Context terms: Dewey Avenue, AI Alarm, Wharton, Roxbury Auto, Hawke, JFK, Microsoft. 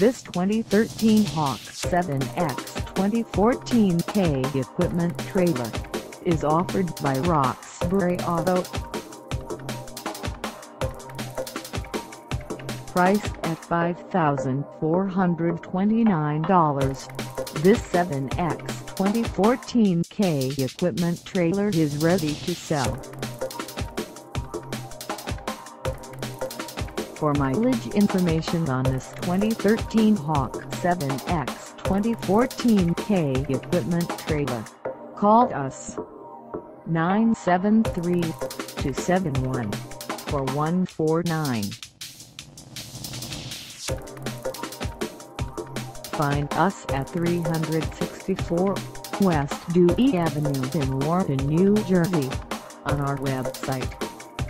This 2013 Hawke 7X 2014K equipment trailer is offered by Roxbury Auto. Priced at $5,429, this 7X 2014K equipment trailer is ready to sell. For mileage information on this 2013 Hawke 7X 2014K equipment trailer, call us 973-271-4149. Find us at 364 West Dewey Avenue in Wharton, New Jersey, on our website,